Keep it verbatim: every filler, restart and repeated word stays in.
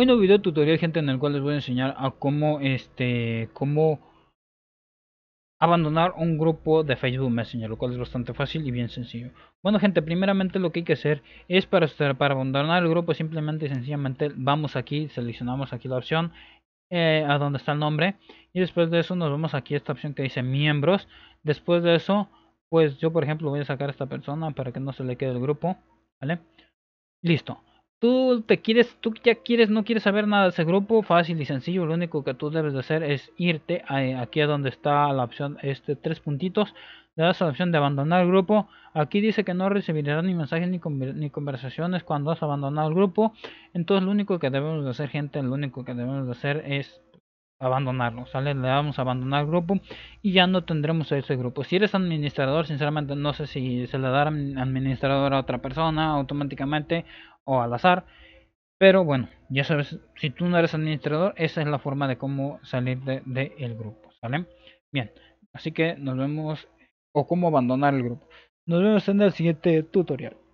Un nuevo video tutorial, gente, en el cual les voy a enseñar a cómo este cómo abandonar un grupo de Facebook Messenger, lo cual es bastante fácil y bien sencillo. Bueno, gente, primeramente lo que hay que hacer es para para abandonar el grupo, simplemente y sencillamente vamos aquí, seleccionamos aquí la opción eh, a donde está el nombre, y después de eso nos vamos aquí a esta opción que dice miembros. Después de eso, pues yo por ejemplo voy a sacar a esta persona para que no se le quede el grupo, ¿vale? Listo. Tú te quieres, tú ya quieres, no quieres saber nada de ese grupo, fácil y sencillo. Lo único que tú debes de hacer es irte a, aquí a donde está la opción, este tres puntitos, le das a la opción de abandonar el grupo. Aquí dice que no recibirás ni mensajes ni, conver, ni conversaciones cuando has abandonado el grupo. Entonces lo único que debemos de hacer, gente, lo único que debemos de hacer es abandonarlo, ¿sale? Le damos a abandonar el grupo y ya no tendremos ese grupo. Si eres administrador, sinceramente no sé si se le da administrador a otra persona automáticamente o al azar, pero bueno, ya sabes, si tú no eres administrador, esa es la forma de cómo salir de, de el grupo, ¿sale? Bien, así que nos vemos, o cómo abandonar el grupo. Nos vemos en el siguiente tutorial.